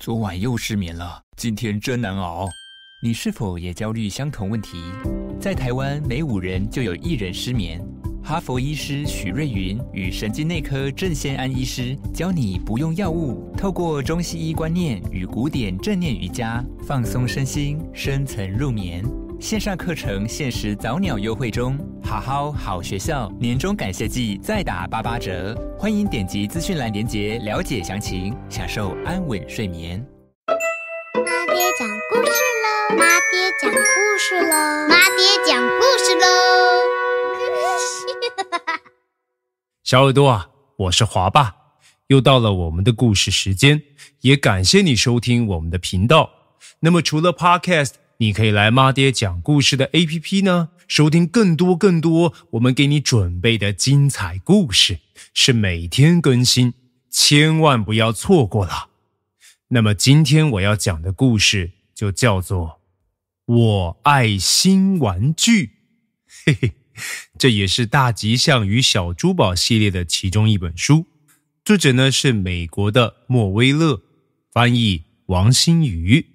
昨晚又失眠了，今天真难熬。你是否也焦虑相同问题？在台湾，每5人就有1人失眠。哈佛医师许瑞云与神经内科郑先安医师教你不用药物，透过中西医观念与古典正念瑜伽放松身心，深层入眠。线上课程限时早鸟优惠中，好好好学校年终感谢季再打88折，欢迎点击资讯栏连结了解详情，享受安稳睡眠。妈爹讲故事喽！妈爹讲故事喽！妈爹讲故事喽！小耳朵啊，我是华爸，又到了我们的故事时间，也感谢你收听我们的频道。那么除了 Podcast，你可以来妈爹讲故事的 APP 呢，收听更多我们给你准备的精彩故事，是每天更新，千万不要错过了。那么今天我要讲的故事就叫做我爱新玩具。嘿嘿，这也是大吉祥与小珠宝系列的其中一本书，作者呢是美国的莫威勒，翻译王新宇。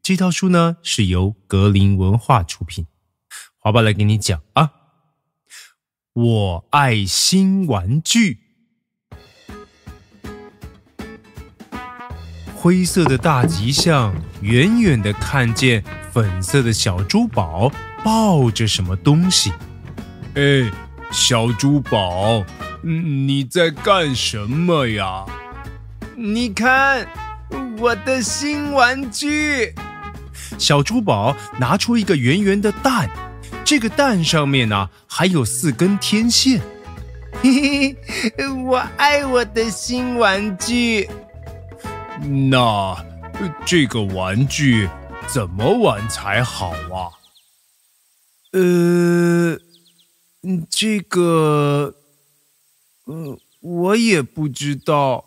这套书呢是由格林文化出品。华爸来给你讲啊，我爱新玩具。灰色的大吉祥远远地看见粉色的小珠宝抱着什么东西。哎，小珠宝，你在干什么呀？你看，我的新玩具。小珠宝拿出一个圆圆的蛋，这个蛋上面呢还有4根天线。嘿嘿，我爱我的新玩具。那这个玩具怎么玩才好啊？这个我也不知道。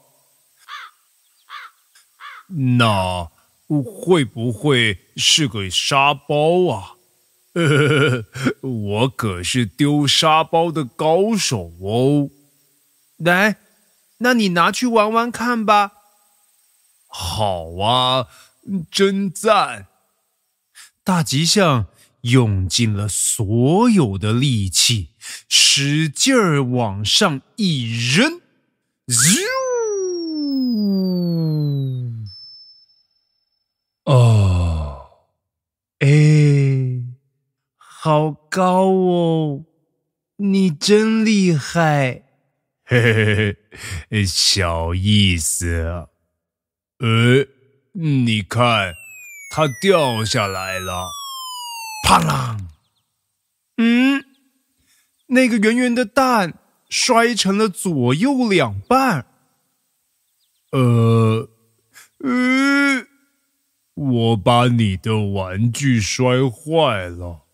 那会不会是个沙包啊？我可是丢沙包的高手哦。来，那你拿去玩玩看吧。好啊，真赞。大吉祥用尽了所有的力气，使劲儿往上一扔。哦，哎，好高哦！你真厉害，嘿嘿嘿，小意思。你看，它掉下来了，啪啦！那个圆圆的蛋摔成了左右两半。我把你的玩具摔坏了。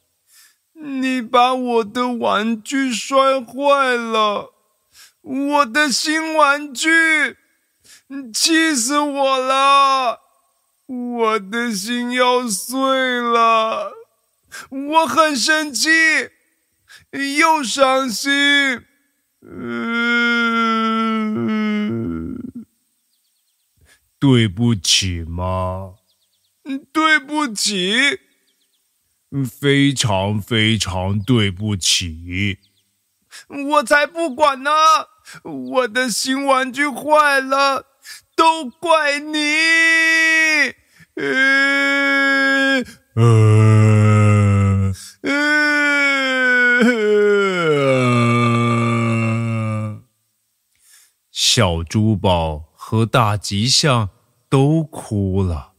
你把我的玩具摔坏了。我的新玩具，气死我了。我的心要碎了。我很生气，又伤心。对不起嘛。对不起，非常非常对不起。我才不管呢，我的新玩具坏了，都怪你。小珠宝和大吉祥都哭了。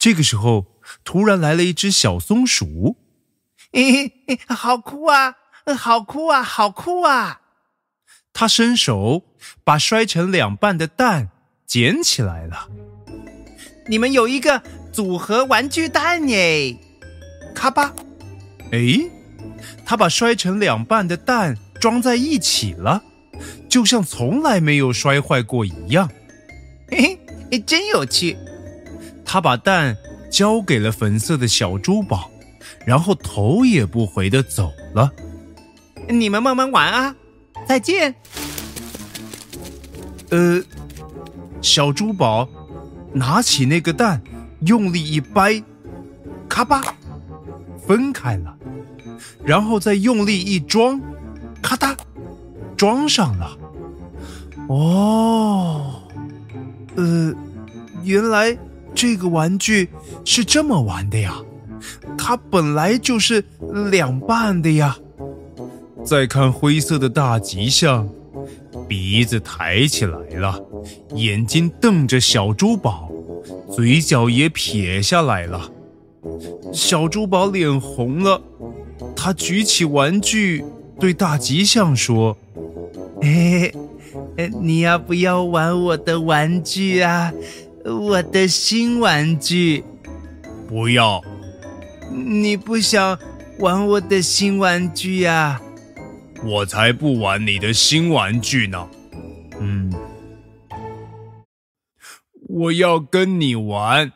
这个时候突然来了一只小松鼠。好酷啊，好酷啊，好酷啊。它伸手把摔成2半的蛋捡起来了。你们有一个组合玩具蛋耶。咔吧。它把摔成2半的蛋装在一起了，就像从来没有摔坏过一样。真有趣。他把蛋交给了粉色的小珠宝，然后头也不回地走了。你们慢慢玩啊，再见。小珠宝，拿起那个蛋，用力一掰，咔吧，分开了，然后再用力一装，咔嗒，装上了。哦，原来这个玩具是这么玩的呀，它本来就是两半的呀。再看灰色的大吉祥，鼻子抬起来了，眼睛瞪着小珠宝，嘴角也撇下来了。小珠宝脸红了，他举起玩具对大吉祥说：“嘿嘿，你要不要玩我的玩具啊？我的新玩具。”“不要。”“你不想玩我的新玩具啊？”“我才不玩你的新玩具呢。”“我要跟你玩。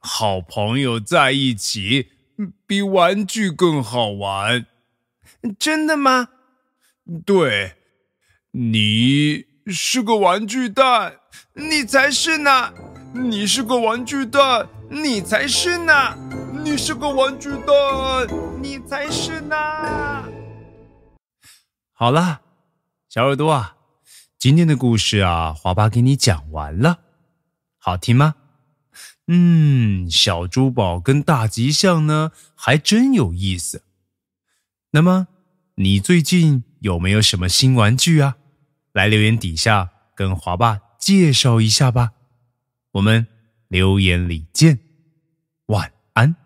好朋友在一起比玩具更好玩。”“真的吗？”“对，你是个玩具蛋，你才是呢！你是个玩具蛋，你才是呢！你是个玩具蛋，你才是呢！”好了，小耳朵啊，今天的故事啊，华爸给你讲完了，好听吗？小珠宝跟大吉祥呢，还真有意思。那么，你最近有没有什么新玩具啊？来留言底下跟华爸介绍一下吧。我们留言里见，晚安。